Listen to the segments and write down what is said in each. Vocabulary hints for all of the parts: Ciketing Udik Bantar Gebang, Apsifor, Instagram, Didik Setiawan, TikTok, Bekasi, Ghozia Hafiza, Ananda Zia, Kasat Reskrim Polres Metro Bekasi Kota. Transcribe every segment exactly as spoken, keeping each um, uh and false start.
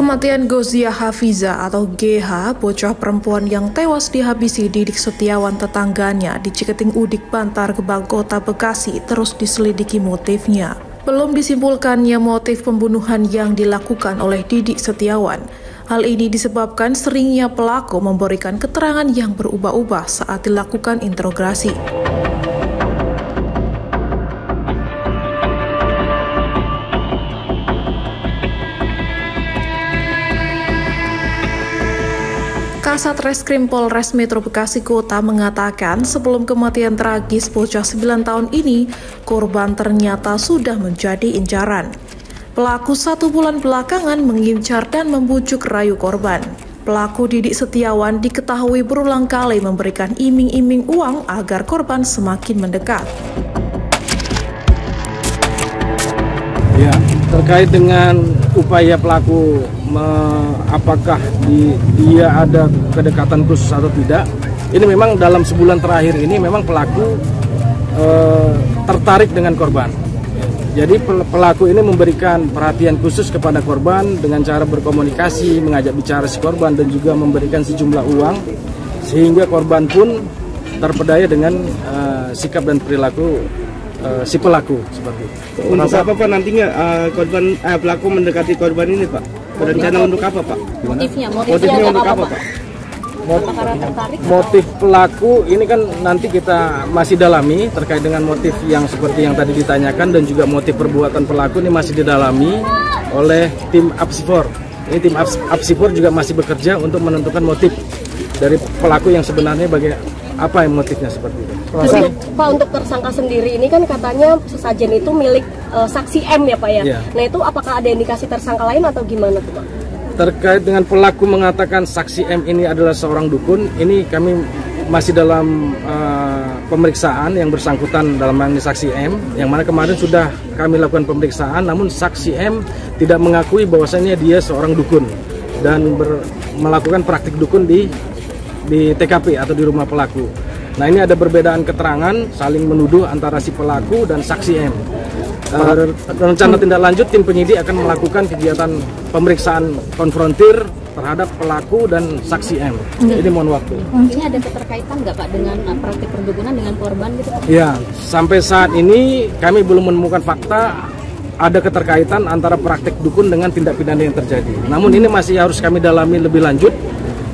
Kematian Ghozia Hafiza atau G H, bocah perempuan yang tewas dihabisi Didik Setiawan tetangganya di Ciketing Udik Bantar Gebang Kota Bekasi terus diselidiki motifnya. Belum disimpulkannya motif pembunuhan yang dilakukan oleh Didik Setiawan. Hal ini disebabkan seringnya pelaku memberikan keterangan yang berubah-ubah saat dilakukan interogasi. Kasat Reskrim Polres Metro Bekasi Kota mengatakan sebelum kematian tragis bocah sembilan tahun ini, korban ternyata sudah menjadi incaran. Pelaku satu bulan belakangan mengincar dan membujuk rayu korban. Pelaku Didik Setiawan diketahui berulang kali memberikan iming-iming uang agar korban semakin mendekat. Ya, terkait dengan upaya pelaku, me, apakah di, dia ada kedekatan khusus atau tidak? Ini memang dalam sebulan terakhir ini memang pelaku e, tertarik dengan korban. Jadi pelaku ini memberikan perhatian khusus kepada korban dengan cara berkomunikasi, mengajak bicara si korban dan juga memberikan sejumlah uang sehingga korban pun terpedaya dengan e, sikap dan perilaku Uh, si pelaku seperti itu. Untuk apa Pak nantinya uh, korban eh, pelaku mendekati korban ini Pak? Berencana untuk apa Pak? Motifnya, motifnya, motifnya untuk apa, apa Pak? Motif, motif pelaku ini kan nanti kita masih dalami terkait dengan motif yang seperti yang tadi ditanyakan dan juga motif perbuatan pelaku ini masih didalami oleh tim Apsifor. Ini tim Apsifor juga masih bekerja untuk menentukan motif dari pelaku yang sebenarnya bagaimana, apa yang motifnya seperti itu. Terus, Pak, untuk tersangka sendiri ini kan katanya sesajen itu milik uh, saksi M ya Pak ya? Yeah. Nah itu apakah ada indikasi tersangka lain atau gimana tuh Pak? Terkait dengan pelaku mengatakan saksi M ini adalah seorang dukun, ini kami masih dalam uh, pemeriksaan yang bersangkutan dalam hal ini saksi M, yang mana kemarin sudah kami lakukan pemeriksaan, namun saksi M tidak mengakui bahwasannya dia seorang dukun dan ber, melakukan praktik dukun di di T K P atau di rumah pelaku. Nah ini ada perbedaan keterangan saling menuduh antara si pelaku dan saksi M. Uh, rencana tindak lanjut tim penyidik akan melakukan kegiatan pemeriksaan konfrontir terhadap pelaku dan saksi M. Ini hmm. mohon waktu. Ini ada keterkaitan nggak Pak dengan praktik perdukunan dengan korban gitu Pak? Ya, sampai saat ini kami belum menemukan fakta ada keterkaitan antara praktik dukun dengan tindak pidana yang terjadi. Namun ini masih harus kami dalami lebih lanjut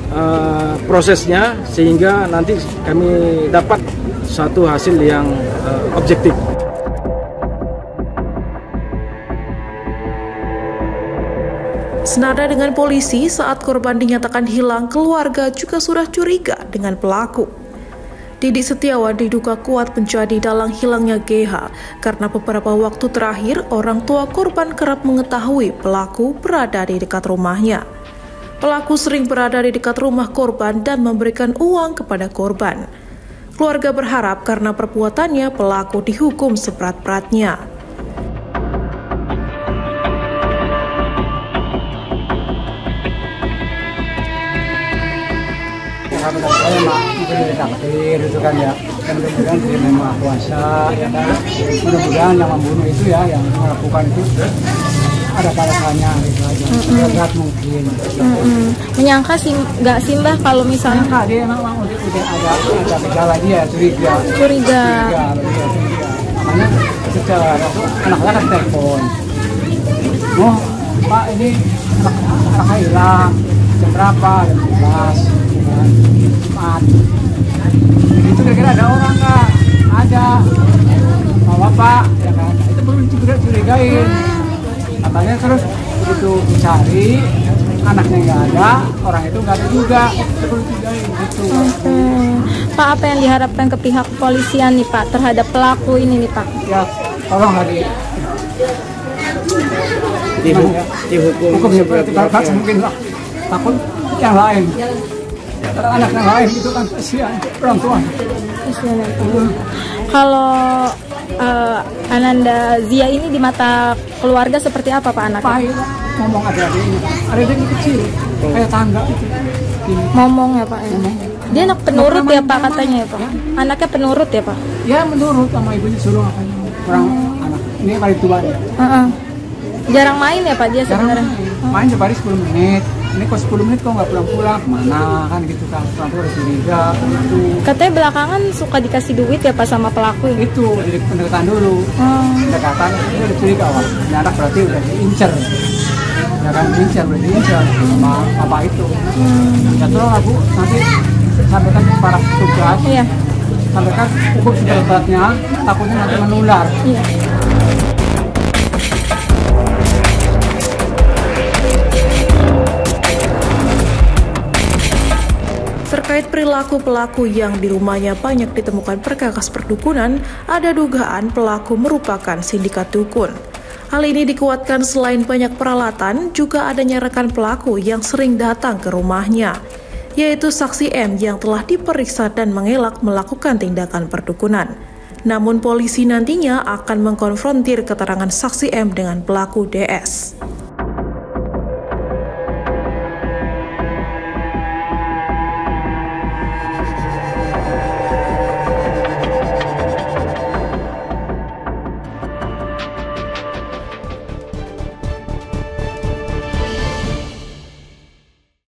Uh, prosesnya sehingga nanti kami dapat satu hasil yang uh, objektif. Senada dengan polisi, saat korban dinyatakan hilang, keluarga juga sudah curiga dengan pelaku. Didik Setiawan diduga kuat menjadi dalang hilangnya G H karena beberapa waktu terakhir orang tua korban kerap mengetahui pelaku berada di dekat rumahnya. Pelaku sering berada di dekat rumah korban dan memberikan uang kepada korban. Keluarga berharap karena perbuatannya pelaku dihukum seberat-beratnya. Mudah-mudahan yang membunuh itu ya, yang melakukan itu ada balasannya gitu aja, berat mm -hmm. mungkin. Mm -hmm. Menyangka sih nggak sih Mbah kalau misalnya Kak dia memang udah, udah ada ada gejala dia curiga. Curiga. Namanya secara anak-anak kan telepon. Oh Pak ini anak hilang jam berapa? Jam sebelas, Jumat. Itu kira-kira ada orang nggak? Ada. Bawa Pak, ya kan? Itu perlu dicurigain. Katanya terus begitu dicari anaknya nggak ada, orang itu nggak ada juga, terus digain gitu. Oke. Pak, apa yang diharapkan ke pihak kepolisian nih Pak terhadap pelaku ini nih Pak? Ya, tolong hari dihukum, dihukum seberat-beratnya. Mungkin lah, takut yang lain, karena anak yang lain itu kan kasihan orang tua. Kasihan. Kalau Uh, Ananda Zia ini di mata keluarga seperti apa Pak anaknya? Pahit, ngomong adik-adik ini. Adik-adik kecil, kayak tangga itu. Ngomong ya Pak? Ya. Dia anak penurut ya Pak katanya ya Pak? Anaknya penurut ya Pak? Ya menurut sama ibunya suruh apa Kurang anak, ini paling tua ya. Uh -uh. Jarang main ya Pak dia sebenarnya? main sehari sepuluh menit, ini kok sepuluh menit kok nggak pulang-pulang, mana kan gitu kan, pelaku harus curiga gitu. Katanya belakangan suka dikasih duit ya Pak sama pelaku ya? Itu, jadi pendekatan dulu, hmm. pendekatan itu udah curiga, wah ini anak berarti udah diincer, ya kan diincer, udah diincer sama apa itu. Hmm. Jatuh lah Bu, nanti sampaikan para petugas, iya. sampaikan hukum seberat-beratnya, takutnya nanti menular. Iya. Terkait perilaku pelaku yang di rumahnya banyak ditemukan perkakas perdukunan, ada dugaan pelaku merupakan sindikat dukun. Hal ini dikuatkan selain banyak peralatan, juga adanya rekan pelaku yang sering datang ke rumahnya, yaitu saksi M yang telah diperiksa dan mengelak melakukan tindakan perdukunan. Namun polisi nantinya akan mengkonfrontir keterangan saksi M dengan pelaku D S.